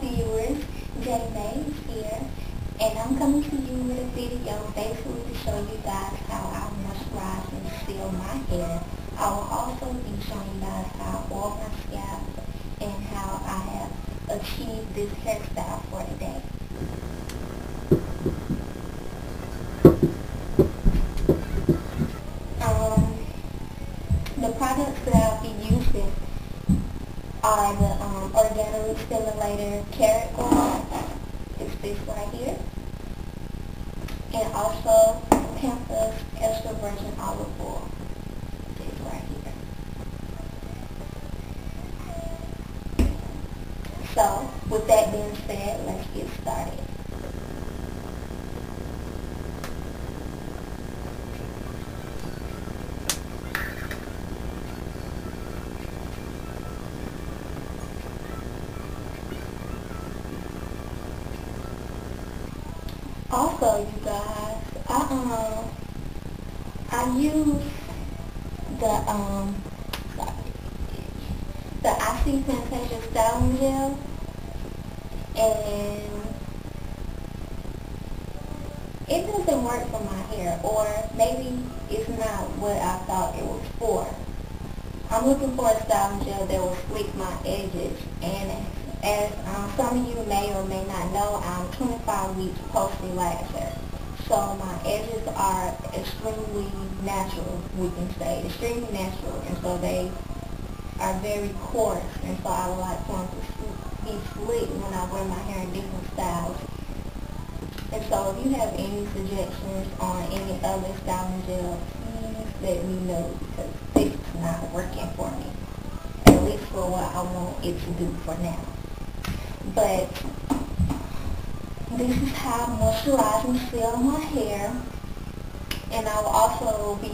viewers, Jay May here, and I'm coming to you with a video basically to show you guys how I moisturize and seal my hair. I will also be showing you guys how I oil my scalp and how I have achieved this hairstyle for today. The products that I'll be using are the Organic Stimulator Carrot Oil, it's this right here, and also Pampas Extra Virgin Olive Oil, this right here. So, with that being said, let's get started. Also, you guys, I use the Icy Fantasia Styling Gel, and it doesn't work for my hair, or maybe it's not what I thought it was for. I'm looking for a styling gel that will sleek my edges, and As some of you may or may not know, I'm 25 weeks post-relaxer, so my edges are extremely natural, we can say, extremely natural, and so they are very coarse, and so I would like for them to be slick when I wear my hair in different styles. And so if you have any suggestions on any other styling gel, please let me know, because this is not working for me, at least for what I want it to do for now. But this is how I moisturize and seal my hair, and I will also be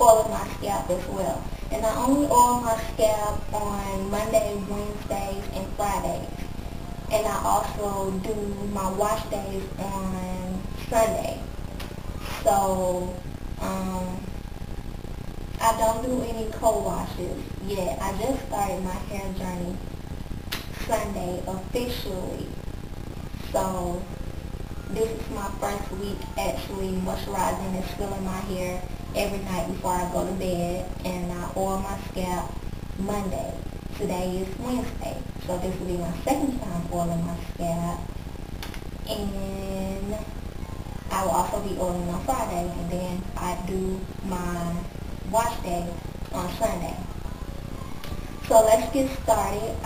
oiling my scalp as well. And I only oil my scalp on Monday, Wednesdays, and Fridays. And I also do my wash days on Sunday. So I don't do any cold washes yet. I just started my hair journey Sunday officially, so this is my first week actually moisturizing and sealing my hair every night before I go to bed, and I oil my scalp Monday. Today is Wednesday, so this will be my second time oiling my scalp, and I will also be oiling on Friday, and then I do my wash day on Sunday. So let's get started.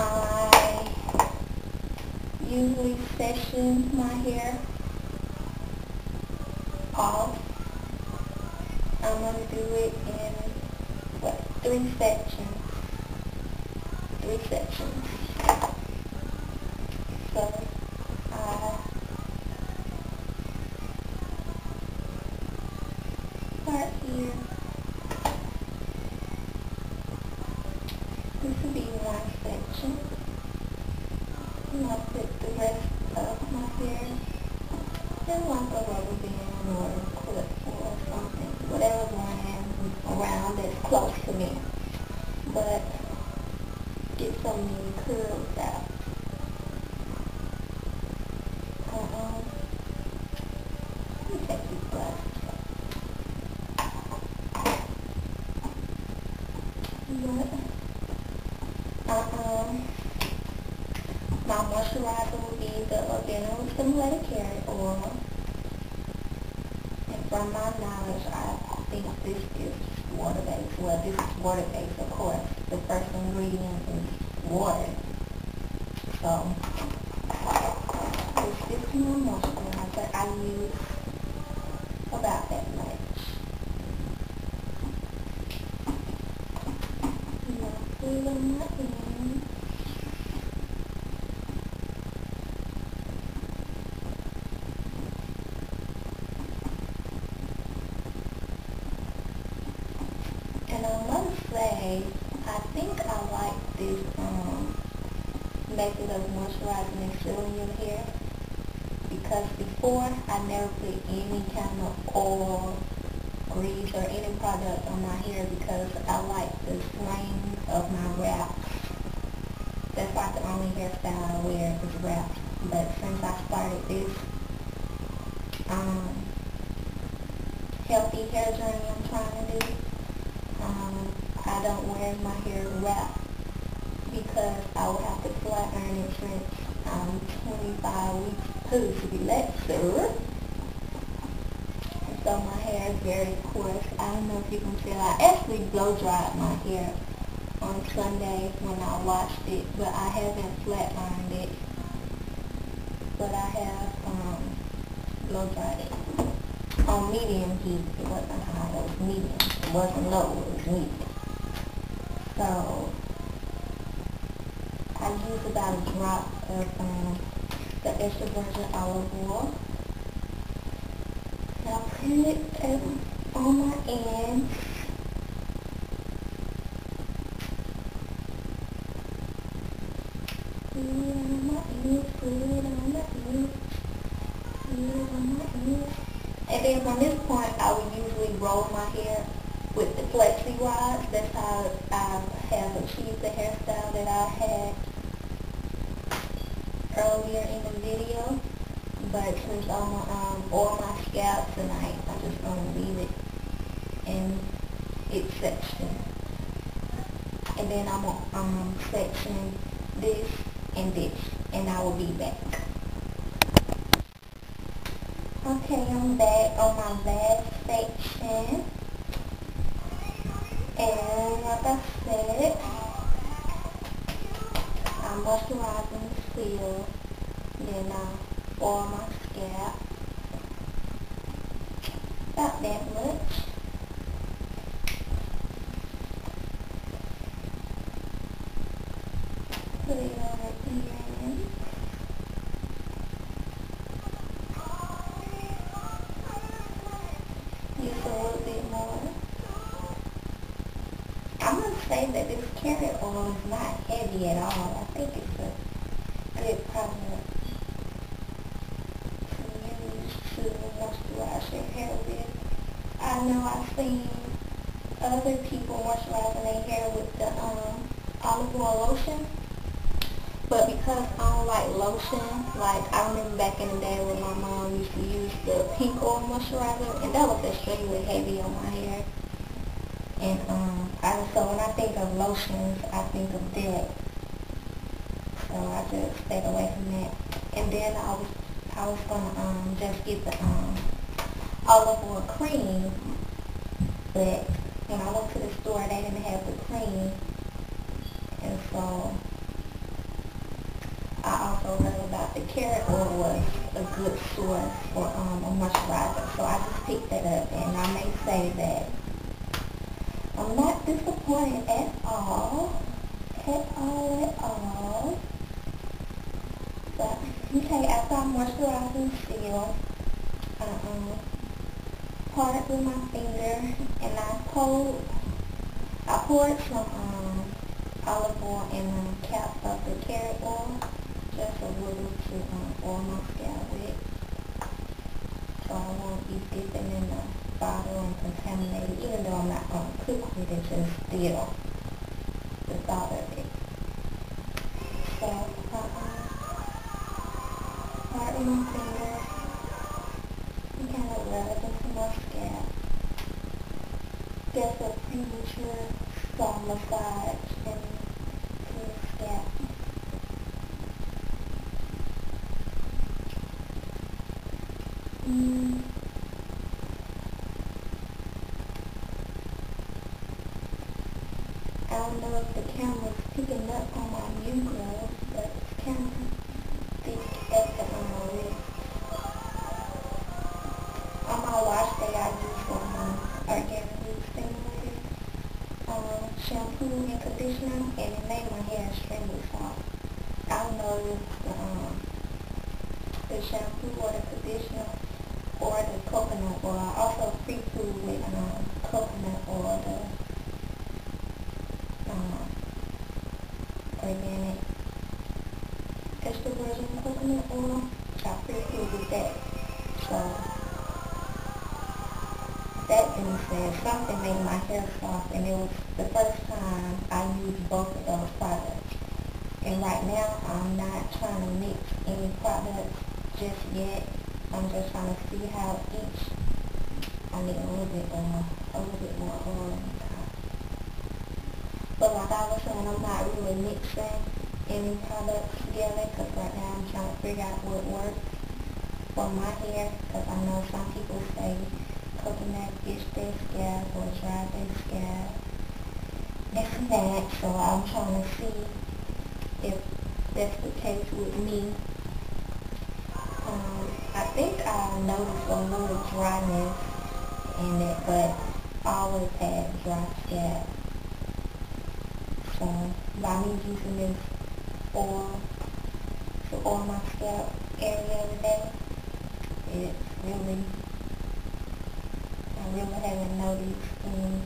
I usually section my hair off. I'm going to do it in three sections. So start here. This will be one section. I'm going to put the rest of my hair in like a rubber band or a clip or something, whatever's lying around that's close to me, but get so many curls out. Let me take these glasses. My moisturizer will be the Organic Stimulator Carrot Oil, and from my knowledge, I think this is water-based. Well, this is water-based, of course. The first ingredient is water. So, this is my moisturizer. I use about that much. And I must say, I think I like this method of moisturizing and sealing your hair, because before I never put any kind of oil, grease, or any product on my hair because I like the plain of my wraps. That's like the only hairstyle I wear is wraps. But since I started this healthy hair journey I'm trying to do, I don't wear my hair wrapped because I would have to flat iron it since 25 weeks post-relaxer. And so my hair is very coarse. I don't know if you can tell. I actually blow dried my hair on Sunday when I washed it, but I haven't flat ironed it. But I have blow dried it on medium heat. It wasn't hot, it was medium. It wasn't low, it was medium. So I use about a drop of the extra virgin olive oil. And I put it on my ends. Put it on my ends. And then from this point, I would usually roll my hair with the flexi rods. That's how I have achieved the hairstyle that I had earlier in the video, but since all my scalp tonight, I'm just going to leave it in its section, and then I'm going to section this and this, and I will be back. Okay, I'm back on my last section, and like I said, I'm moisturizing the seal, then I oil my scalp, about that much. Put it on the end. Use a little bit more. I'm going to say that this carrot oil is not heavy at all. I think it's a good product to use to moisturize your hair with. I know I've seen other people moisturizing their hair with the olive oil lotion, but because I don't like lotion, like I remember back in the day when my mom used to use the pink oil moisturizer, and that was extremely heavy on my hair. And so when I think of lotions, I think of that. So I just stayed away from that. And then I was gonna just get the olive oil cream, but when I went to the store, they didn't have the cream, and so I also heard about the carrot oil was a good source for a moisturizer. So I just picked that up, and I may say that I'm not disappointed at all, but okay, after I moisturize and seal, part it with my finger, and I poured some olive oil in the cap of the carrot oil, just a little to oil my scalp with, so I won't be dipping in the bottle and contaminated, even though I'm not going to cook with it, just still the thought of it. So, part of my finger and kind of rub it into my scalp. Just a premature scalp massage into the scalp. I don't know if the camera's picking up on my mucus, but it's kind of thick effort on my wrist. On my wash day, I use some organically stimulated shampoo and conditioner, and it made my hair extremely soft. I don't know if the shampoo or the conditioner or the coconut oil. I also pre-poo with coconut oil, organic extra virgin coconut oil. I pretty good with that. So set and it said something made my hair soft, and it was the first time I used both of those products. And right now I'm not trying to mix any products just yet. I'm just trying to see how each, I need a little bit more oil on top. But like I was saying, I'm not really mixing any products together because right now I'm trying to figure out what works for my hair, because I know some people say coconut is their scalp or dry their scalp, this and that. So I'm trying to see if that's the case with me. I think I noticed a little dryness in it, but I always had dry scalp. So by me using this oil to oil my scalp every other day, it's really, I really haven't noticed any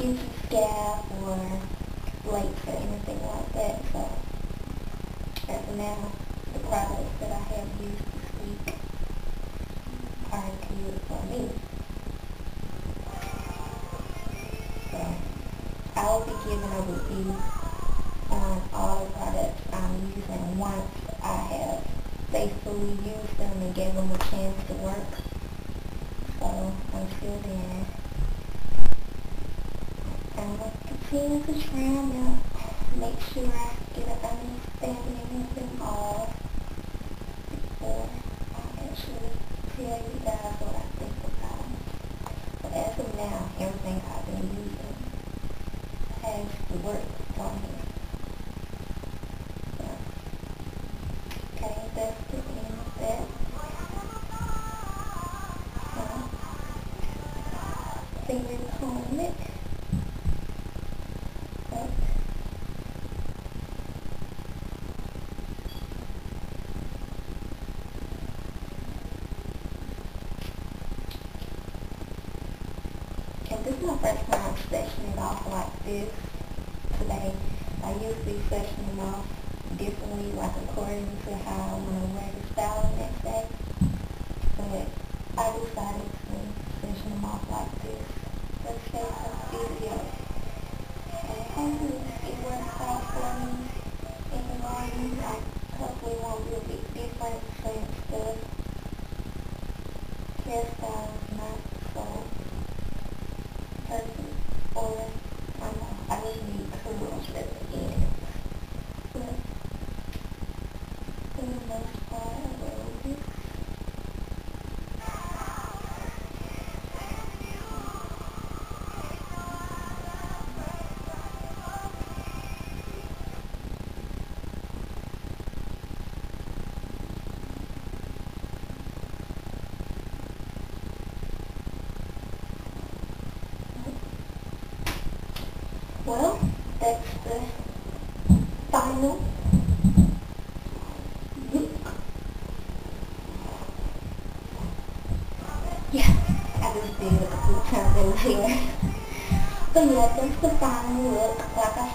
itchy scalp or flakes or anything like that. So as of now, the products that I have used this week are good for me. So I will be giving a review on all the products I'm using once I have faithfully used them and gave them a chance to work. So until then, I'm going to continue to try them out, make sure I get an understanding of them all before I actually tell you guys what I think about them. But as of now, everything I've been using has worked for me. So, okay, that's the end of that. So, finger comb it up. This is my first time sectioning off like this today. I usually section them off differently, like according to how I want to wear the style the next day. But I decided to section them off like this. Let's take this video. And hopefully it works out for me. In the long run, I hopefully won't be a bit different since the hairstyle is not so perfect, or I just need curls at the end. But for the most part, I will do this. Well, that's the final look. Yeah, I just did a couple times in here. But yeah, that's the final look. Like I